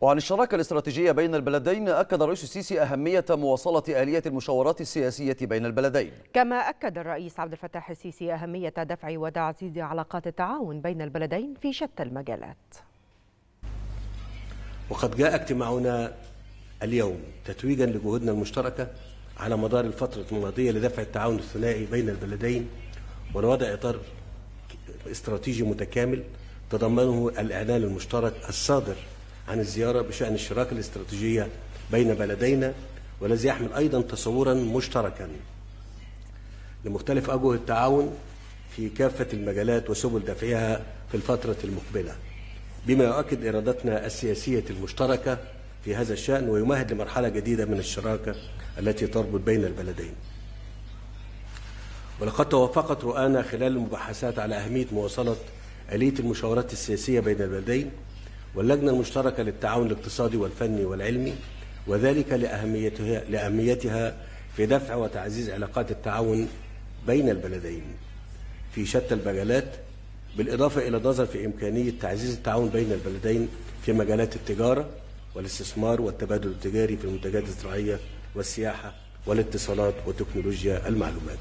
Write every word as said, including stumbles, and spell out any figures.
وعن الشراكة الاستراتيجية بين البلدين، أكد الرئيس السيسي أهمية مواصلة آلية المشاورات السياسية بين البلدين. كما أكد الرئيس عبد الفتاح السيسي أهمية دفع وتعزيز علاقات التعاون بين البلدين في شتى المجالات. وقد جاء اجتماعنا اليوم تتويجا لجهودنا المشتركة على مدار الفترة الماضية لدفع التعاون الثنائي بين البلدين ولوضع إطار استراتيجي متكامل تضمنه الإعلان المشترك الصادر عن الزيارة بشأن الشراكة الاستراتيجية بين بلدينا، والذي يحمل أيضا تصورا مشتركا لمختلف أجهة التعاون في كافة المجالات وسبل دفعها في الفترة المقبلة، بما يؤكد إرادتنا السياسية المشتركة في هذا الشأن ويمهد لمرحلة جديدة من الشراكة التي تربط بين البلدين. ولقد توافقت رؤانا خلال المباحثات على أهمية مواصلة آلية المشاورات السياسية بين البلدين واللجنة المشتركة للتعاون الاقتصادي والفني والعلمي، وذلك لأهميتها لأهميتها في دفع وتعزيز علاقات التعاون بين البلدين في شتى المجالات، بالإضافة إلى النظر في إمكانية تعزيز التعاون بين البلدين في مجالات التجارة والاستثمار والتبادل التجاري في المنتجات الزراعية والسياحة والاتصالات وتكنولوجيا المعلومات.